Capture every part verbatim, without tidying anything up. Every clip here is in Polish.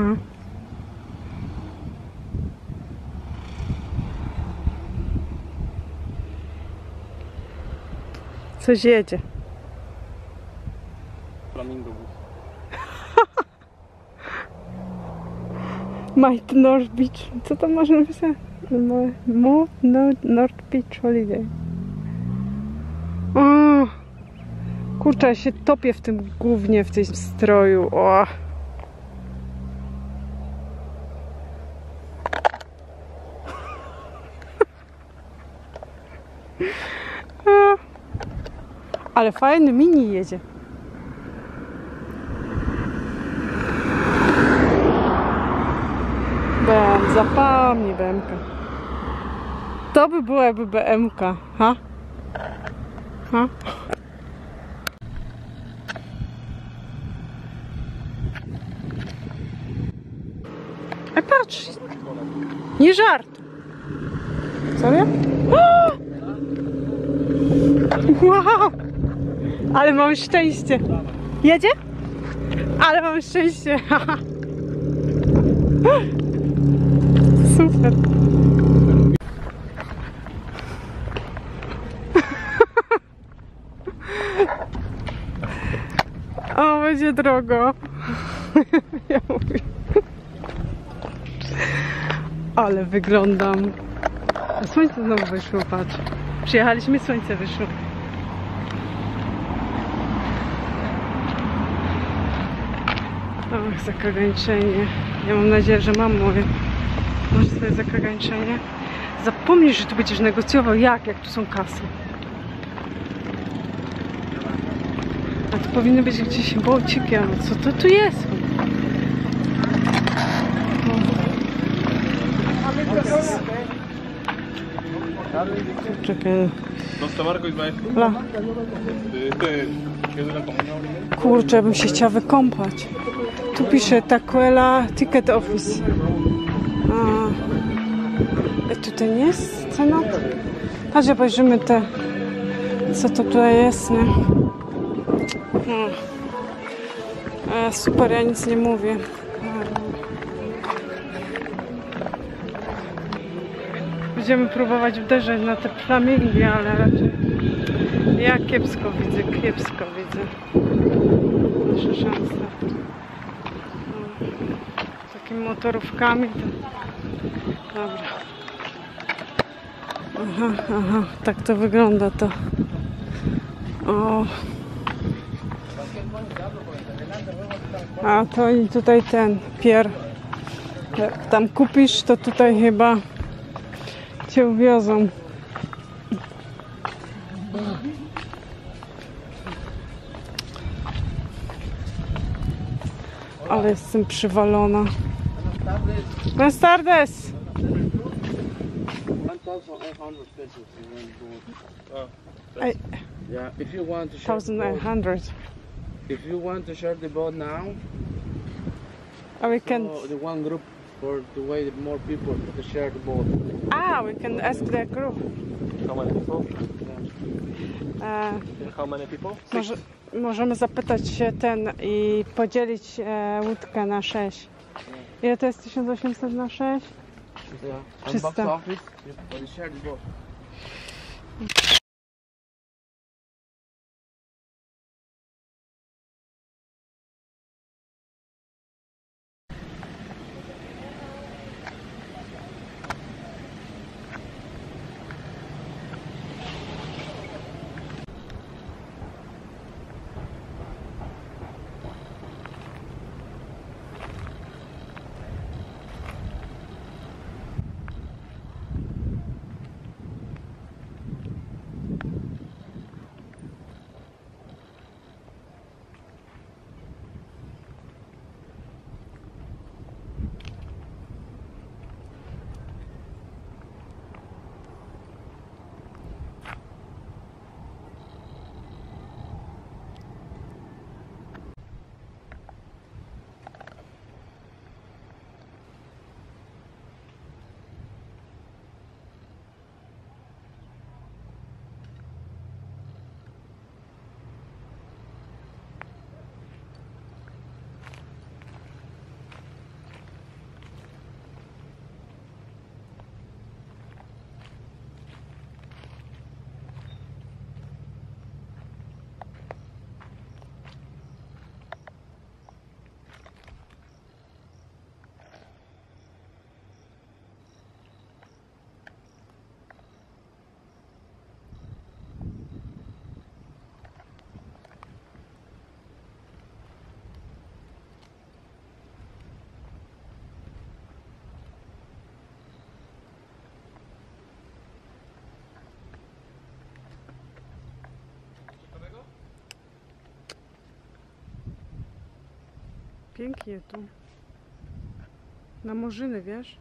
Mhm. Coś jedzie. Flamingobus. Might North Beach. Co tam można napisać? Mo no, North Beach Holiday. O, kurczę, ja się topię w tym głównie, w tym stroju. O. Ale fajny mini jedzie. B M, zapomnij B M K. To by było, jakby B M K, ha? Ha? A patrz! Nie żart! Co nie? Wow! Ale mam szczęście. Jedzie? Ale mam szczęście. Super. O, będzie drogo. Ja mówię. Ale wyglądam. Słońce znowu wyszło, patrz. Przyjechaliśmy, słońce wyszło. Och, zakragańczenie. Ja mam nadzieję, że mam moje. Może sobie zakragańczenie. Zapomnij, że tu będziesz negocjował. Jak? Jak tu są kasy? A tu powinny być gdzieś bociki, ale co to tu jest? O. Czekaj. La. Kurczę, ja bym się chciała wykąpać. Tu pisze Takuela Ticket Office. A tutaj nie jest cena? Patrz, obejrzymy te, co to tutaj jest, nie? A, super, ja nic nie mówię. Będziemy próbować uderzać na te flamingi, ale raczej ja kiepsko widzę, kiepsko widzę. Nasza szansa. Z takimi motorówkami. Dobra. Aha, aha, tak to wygląda to. O. A to i tutaj ten pier. Jak tam kupisz, to tutaj chyba cię uwiozą. Ale jestem przywalona. Buenas tardes! Yeah, if you want to share one thousand nine hundred. If you want to share the boat now, oh, we can. So the one group for the way more people to share the boat. Ah, we can ask the group. How many people? Uh, How many people? Może, możemy zapytać się ten i podzielić e, łódkę na sześć. Ile to jest tysiąc osiemset na sześć? trzysta. Pięknie tu. Na morzyny, wiesz?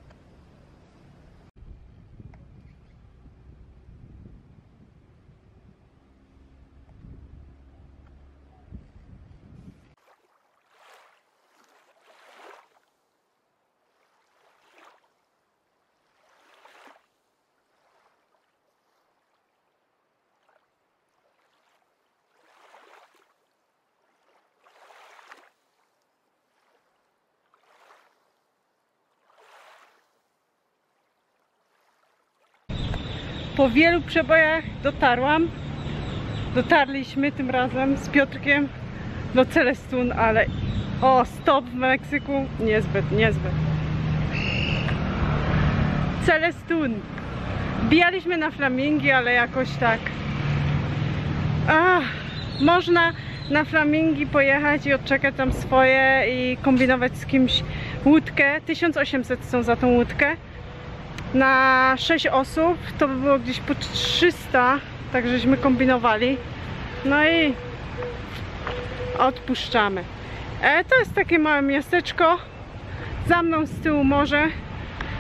Po wielu przebojach dotarłam, dotarliśmy tym razem z Piotrkiem do Celestun, ale o, stop w Meksyku, niezbyt, niezbyt. Celestun, bijaliśmy na flamingi, ale jakoś tak, ach, można na flamingi pojechać i odczekać tam swoje i kombinować z kimś łódkę, tysiąc osiemset są za tą łódkę. Na sześć osób to by było gdzieś po trzysta, tak żeśmy kombinowali. No i odpuszczamy. E, to jest takie małe miasteczko. Za mną z tyłu morze.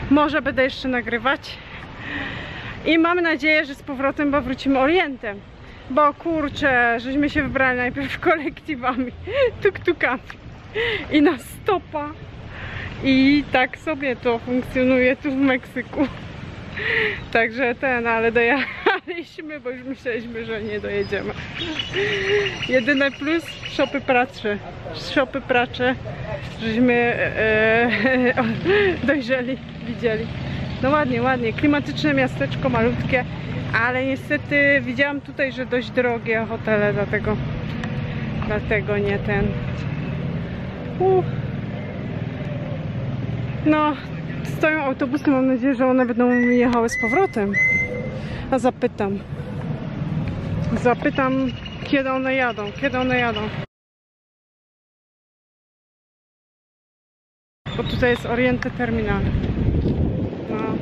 Może będę jeszcze nagrywać. I mam nadzieję, że z powrotem bo wrócimy Orientem. Bo kurczę, żeśmy się wybrali najpierw kolektywami, tuktukami i na stopa. I tak sobie to funkcjonuje tu w Meksyku. Także ten, ale dojechaliśmy, bo już myśleliśmy, że nie dojedziemy. Jedyny plus, szopy pracze. Szopy pracze, żeśmy e, dojrzeli, widzieli. No ładnie, ładnie. Klimatyczne miasteczko, malutkie. Ale niestety widziałam tutaj, że dość drogie hotele, dlatego, dlatego nie ten. Uh. No, stoją autobusy, mam nadzieję, że one będą jechały z powrotem. A zapytam. Zapytam, kiedy one jadą, kiedy one jadą. Bo tutaj jest Oriente terminal. No.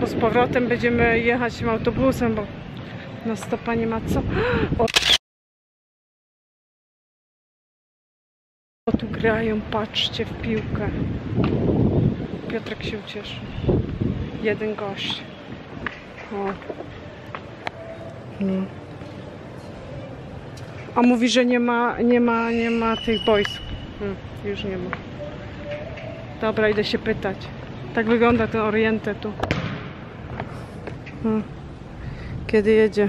Bo z powrotem będziemy jechać tym autobusem, bo na stopa nie ma co. O, O, tu grają, patrzcie, w piłkę. Piotrek się ucieszy. Jeden gość. O. No. A mówi, że nie ma, nie ma, nie ma tych boisk. Hmm, już nie ma. Dobra, idę się pytać. Tak wygląda ten Oriente tu. Hmm. Kiedy jedzie?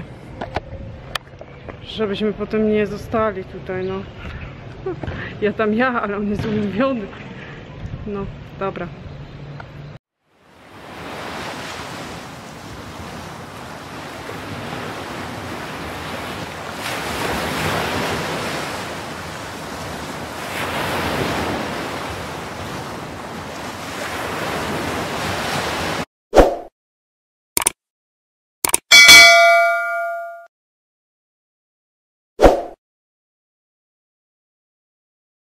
Żebyśmy potem nie zostali tutaj, no. Ja tam ja, ale on jest ulubiony. No, dobra.